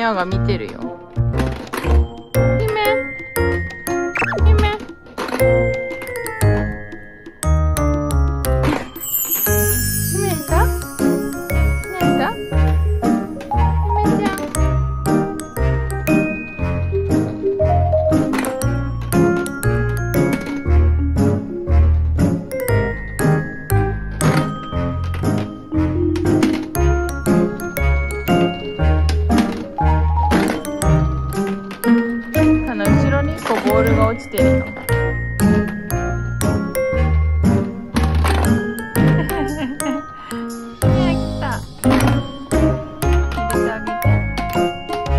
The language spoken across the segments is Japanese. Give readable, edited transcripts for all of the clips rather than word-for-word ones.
ニャーが見てるよ。ボールが落ちてるの。ねえ、来た。入れてあげて。あ。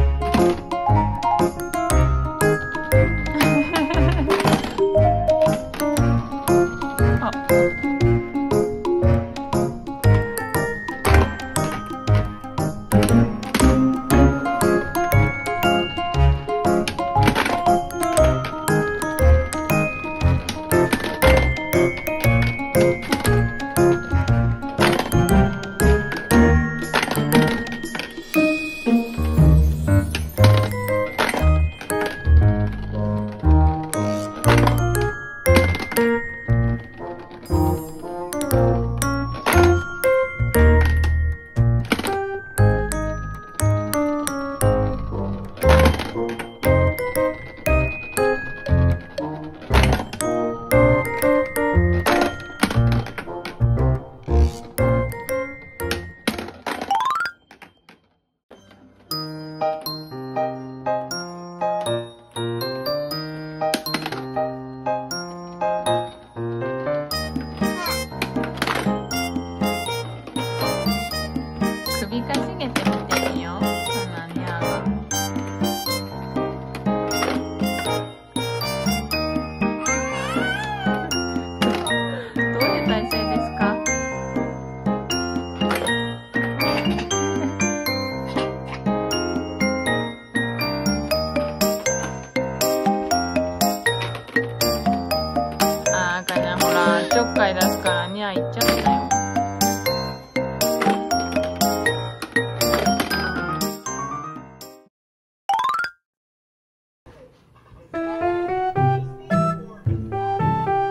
ちょっかい出すからニャー行っちゃったよ。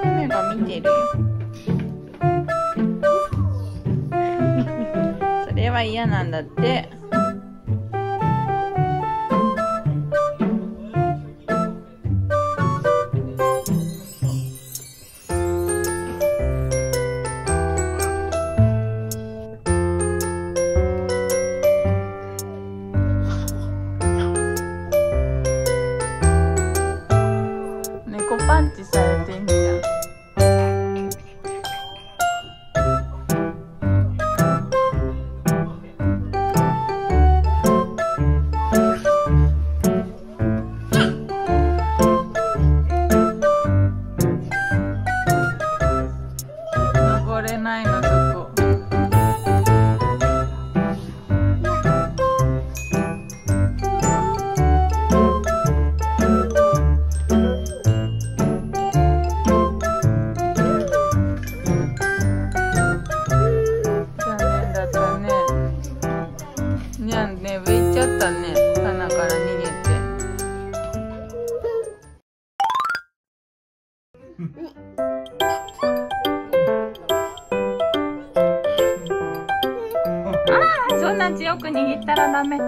夢が見てるよ。それは嫌なんだって。パンチされてんじゃん。登れないのそこ。そんな強く握ったらダメ。い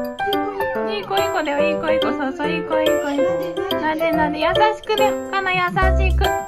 い子いい子だよ、いい子いい子、そうそう、いい子いい子。なでなで優しくだよ、かな優しく。